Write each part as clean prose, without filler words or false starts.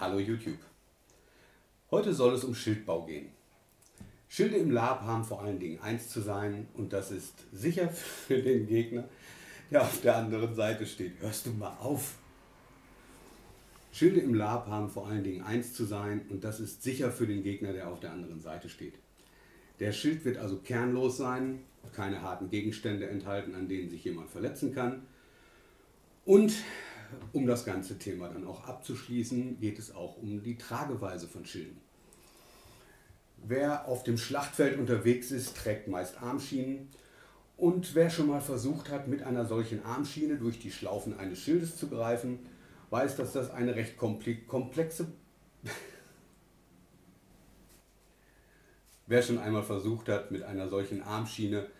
Hallo YouTube! Heute soll es um Schildbau gehen. Schilde im LARP haben vor allen Dingen eins zu sein und das ist sicher für den Gegner, der auf der anderen Seite steht. Hörst du mal auf! Schilde im LARP haben vor allen Dingen eins zu sein und das ist sicher für den Gegner, der auf der anderen Seite steht. Der Schild wird also kernlos sein, keine harten Gegenstände enthalten, an denen sich jemand verletzen kann. Und um das ganze Thema dann auch abzuschließen, geht es auch um die Trageweise von Schilden. Wer auf dem Schlachtfeld unterwegs ist, trägt meist Armschienen. Und wer schon mal versucht hat, mit einer solchen Armschiene durch die Schlaufen eines Schildes zu greifen, weiß, dass das eine recht komplexe... Wer schon einmal versucht hat, mit einer solchen Armschiene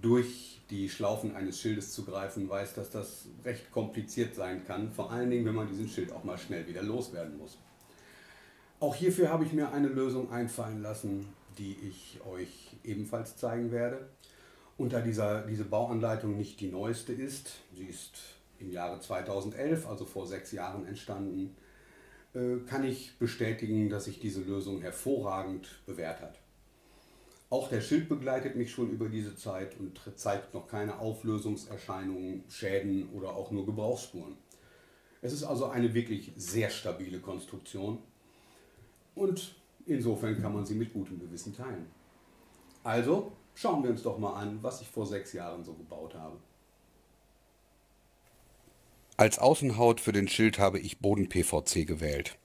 durch die Schlaufen eines Schildes zu greifen, weiß, dass das recht kompliziert sein kann, vor allen Dingen, wenn man diesen Schild auch mal schnell wieder loswerden muss. Auch hierfür habe ich mir eine Lösung einfallen lassen, die ich euch ebenfalls zeigen werde. Und da diese Bauanleitung nicht die neueste ist, sie ist im Jahre 2011, also vor 6 Jahren entstanden, kann ich bestätigen, dass sich diese Lösung hervorragend bewährt hat. Auch der Schild begleitet mich schon über diese Zeit und zeigt noch keine Auflösungserscheinungen, Schäden oder auch nur Gebrauchsspuren. Es ist also eine wirklich sehr stabile Konstruktion und insofern kann man sie mit gutem Gewissen teilen. Also schauen wir uns doch mal an, was ich vor 6 Jahren so gebaut habe. Als Außenhaut für den Schild habe ich Boden-PVC gewählt.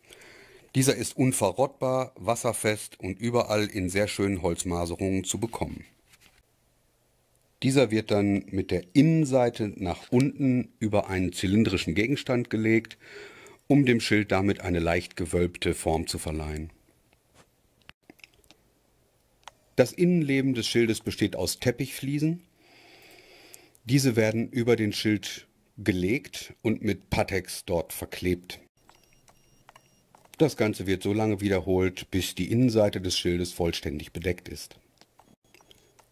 Dieser ist unverrottbar, wasserfest und überall in sehr schönen Holzmaserungen zu bekommen. Dieser wird dann mit der Innenseite nach unten über einen zylindrischen Gegenstand gelegt, um dem Schild damit eine leicht gewölbte Form zu verleihen. Das Innenleben des Schildes besteht aus Teppichfliesen. Diese werden über den Schild gelegt und mit PATTEX dort verklebt. Das Ganze wird so lange wiederholt, bis die Innenseite des Schildes vollständig bedeckt ist.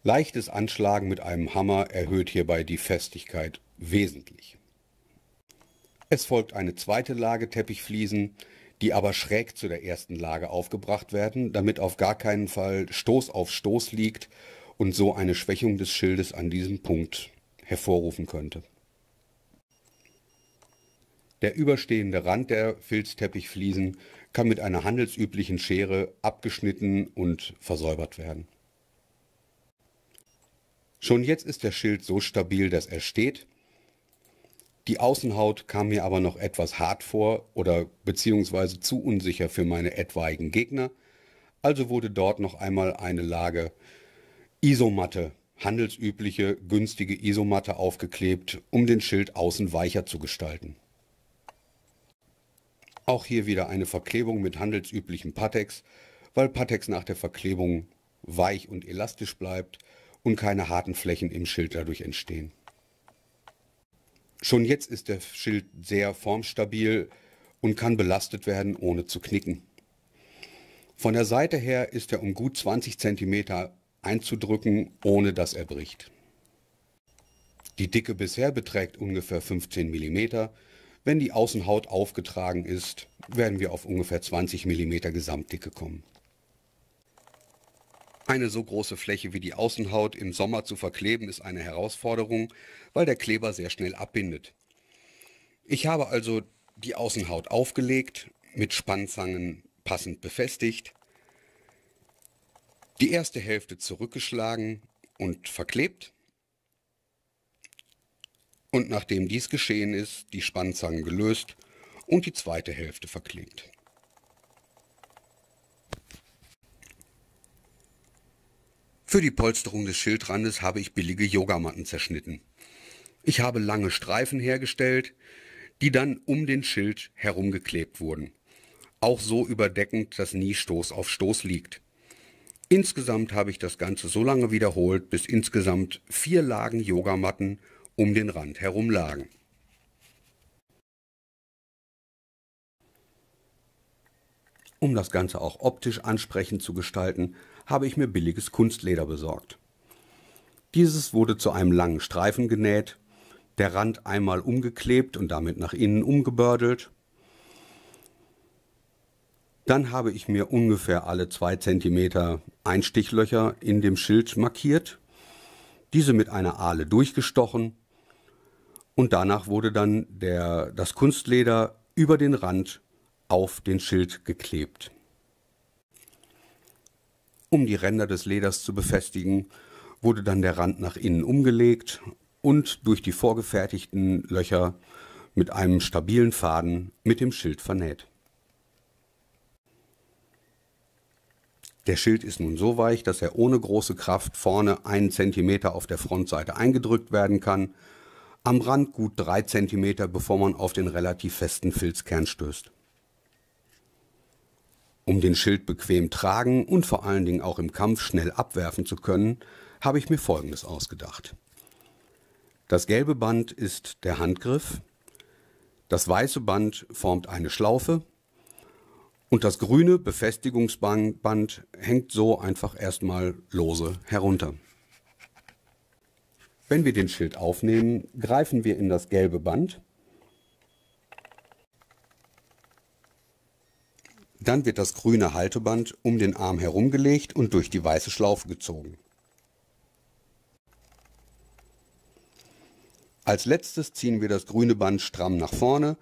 Leichtes Anschlagen mit einem Hammer erhöht hierbei die Festigkeit wesentlich. Es folgt eine zweite Lage Teppichfliesen, die aber schräg zu der ersten Lage aufgebracht werden, damit auf gar keinen Fall Stoß auf Stoß liegt und so eine Schwächung des Schildes an diesem Punkt hervorrufen könnte. Der überstehende Rand der Filzteppichfliesen kann mit einer handelsüblichen Schere abgeschnitten und versäubert werden. Schon jetzt ist der Schild so stabil, dass er steht. Die Außenhaut kam mir aber noch etwas hart vor oder beziehungsweise zu unsicher für meine etwaigen Gegner, also wurde dort noch einmal eine Lage Iso-Matte, handelsübliche, günstige Iso-Matte aufgeklebt, um den Schild außen weicher zu gestalten. Auch hier wieder eine Verklebung mit handelsüblichem PATTEX, weil PATTEX nach der Verklebung weich und elastisch bleibt und keine harten Flächen im Schild dadurch entstehen. Schon jetzt ist der Schild sehr formstabil und kann belastet werden, ohne zu knicken. Von der Seite her ist er um gut 20 cm einzudrücken, ohne dass er bricht. Die Dicke bisher beträgt ungefähr 15 mm. Wenn die Außenhaut aufgetragen ist, werden wir auf ungefähr 20 mm Gesamtdicke kommen. Eine so große Fläche wie die Außenhaut im Sommer zu verkleben, ist eine Herausforderung, weil der Kleber sehr schnell abbindet. Ich habe also die Außenhaut aufgelegt, mit Spannzangen passend befestigt, die erste Hälfte zurückgeschlagen und verklebt. Und nachdem dies geschehen ist, die Spannzangen gelöst und die zweite Hälfte verklebt. Für die Polsterung des Schildrandes habe ich billige Yogamatten zerschnitten. Ich habe lange Streifen hergestellt, die dann um den Schild herumgeklebt wurden. Auch so überdeckend, dass nie Stoß auf Stoß liegt. Insgesamt habe ich das Ganze so lange wiederholt, bis insgesamt 4 Lagen Yogamatten um den Rand herum lagen. Um das Ganze auch optisch ansprechend zu gestalten, habe ich mir billiges Kunstleder besorgt. Dieses wurde zu einem langen Streifen genäht, der Rand einmal umgeklebt und damit nach innen umgebördelt. Dann habe ich mir ungefähr alle 2 cm Einstichlöcher in dem Schild markiert, diese mit einer Ahle durchgestochen und danach wurde dann das Kunstleder über den Rand auf den Schild geklebt. Um die Ränder des Leders zu befestigen, wurde dann der Rand nach innen umgelegt und durch die vorgefertigten Löcher mit einem stabilen Faden mit dem Schild vernäht. Der Schild ist nun so weich, dass er ohne große Kraft vorne 1 cm auf der Frontseite eingedrückt werden kann, am Rand gut 3 cm, bevor man auf den relativ festen Filzkern stößt. Um den Schild bequem tragen und vor allen Dingen auch im Kampf schnell abwerfen zu können, habe ich mir Folgendes ausgedacht. Das gelbe Band ist der Handgriff, das weiße Band formt eine Schlaufe und das grüne Befestigungsband hängt so einfach erstmal lose herunter. Wenn wir den Schild aufnehmen, greifen wir in das gelbe Band. Dann wird das grüne Halteband um den Arm herumgelegt und durch die weiße Schlaufe gezogen. Als letztes ziehen wir das grüne Band stramm nach vorne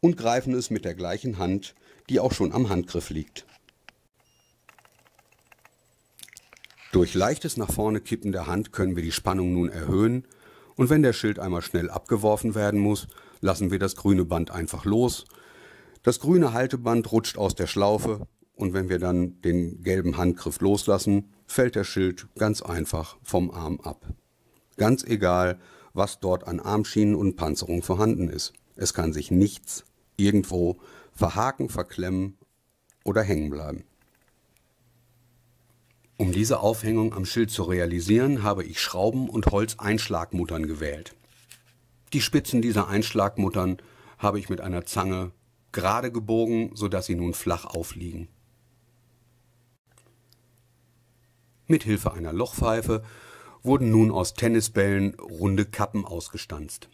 und greifen es mit der gleichen Hand, die auch schon am Handgriff liegt. Durch leichtes nach vorne Kippen der Hand können wir die Spannung nun erhöhen und wenn der Schild einmal schnell abgeworfen werden muss, lassen wir das grüne Band einfach los. Das grüne Halteband rutscht aus der Schlaufe und wenn wir dann den gelben Handgriff loslassen, fällt der Schild ganz einfach vom Arm ab. Ganz egal, was dort an Armschienen und Panzerung vorhanden ist. Es kann sich nichts irgendwo verhaken, verklemmen oder hängen bleiben. Um diese Aufhängung am Schild zu realisieren, habe ich Schrauben und Holzeinschlagmuttern gewählt. Die Spitzen dieser Einschlagmuttern habe ich mit einer Zange gerade gebogen, sodass sie nun flach aufliegen. Mit Hilfe einer Lochpfeife wurden nun aus Tennisbällen runde Kappen ausgestanzt.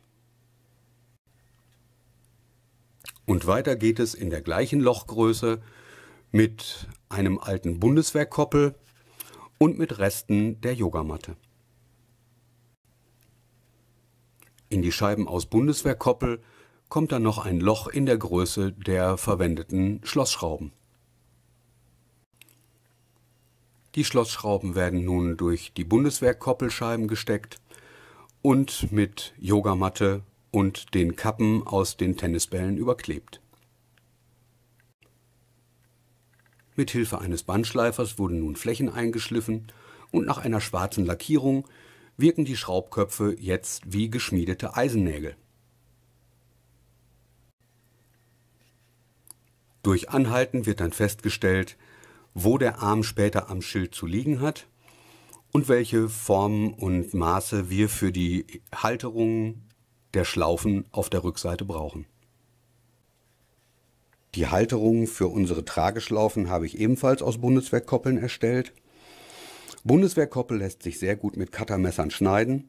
Und weiter geht es in der gleichen Lochgröße mit einem alten Bundeswehr-Koppel und mit Resten der Yogamatte. In die Scheiben aus Bundeswehr-Koppel kommt dann noch ein Loch in der Größe der verwendeten Schlossschrauben. Die Schlossschrauben werden nun durch die Bundeswehr-Koppelscheiben gesteckt und mit Yogamatte und den Kappen aus den Tennisbällen überklebt. Mit Hilfe eines Bandschleifers wurden nun Flächen eingeschliffen und nach einer schwarzen Lackierung wirken die Schraubköpfe jetzt wie geschmiedete Eisennägel. Durch Anhalten wird dann festgestellt, wo der Arm später am Schild zu liegen hat und welche Formen und Maße wir für die Halterungen der Schlaufen auf der Rückseite brauchen. Die Halterungen für unsere Trageschlaufen habe ich ebenfalls aus Bundeswehrkoppeln erstellt. Bundeswehrkoppel lässt sich sehr gut mit Cuttermessern schneiden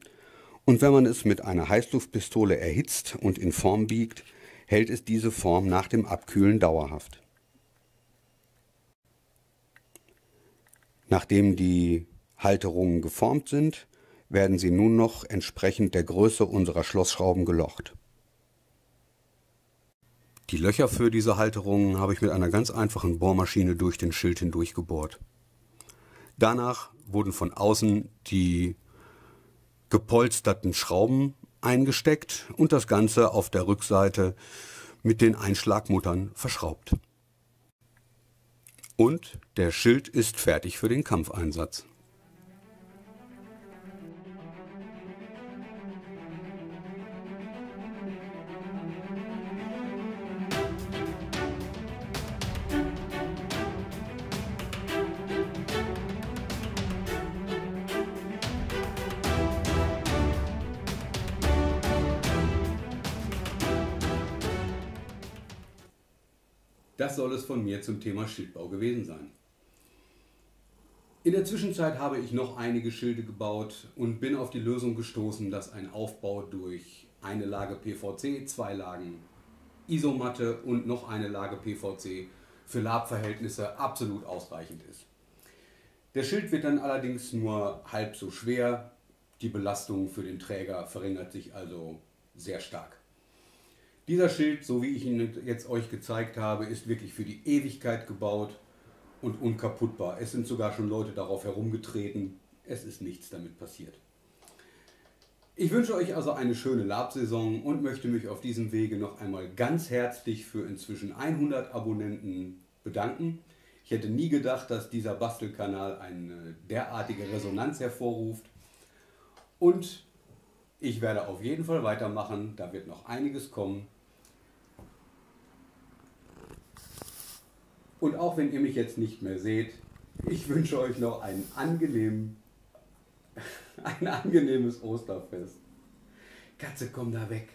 und wenn man es mit einer Heißluftpistole erhitzt und in Form biegt, hält es diese Form nach dem Abkühlen dauerhaft. Nachdem die Halterungen geformt sind, werden sie nun noch entsprechend der Größe unserer Schlossschrauben gelocht. Die Löcher für diese Halterungen habe ich mit einer ganz einfachen Bohrmaschine durch den Schild hindurch gebohrt. Danach wurden von außen die gepolsterten Schrauben eingesteckt und das Ganze auf der Rückseite mit den Einschlagmuttern verschraubt. Und der Schild ist fertig für den Kampfeinsatz. Das soll es von mir zum Thema Schildbau gewesen sein. In der Zwischenzeit habe ich noch einige Schilde gebaut und bin auf die Lösung gestoßen, dass ein Aufbau durch eine Lage PVC, 2 Lagen Iso-Matte und noch eine Lage PVC für LARP-Verhältnisse absolut ausreichend ist. Der Schild wird dann allerdings nur halb so schwer, die Belastung für den Träger verringert sich also sehr stark. Dieser Schild, so wie ich ihn jetzt euch gezeigt habe, ist wirklich für die Ewigkeit gebaut und unkaputtbar. Es sind sogar schon Leute darauf herumgetreten, es ist nichts damit passiert. Ich wünsche euch also eine schöne LARP-Saison und möchte mich auf diesem Wege noch einmal ganz herzlich für inzwischen 100 Abonnenten bedanken. Ich hätte nie gedacht, dass dieser Bastelkanal eine derartige Resonanz hervorruft. Und ich werde auf jeden Fall weitermachen, da wird noch einiges kommen. Und auch wenn ihr mich jetzt nicht mehr seht, ich wünsche euch noch ein angenehmes Osterfest. Katze, komm da weg!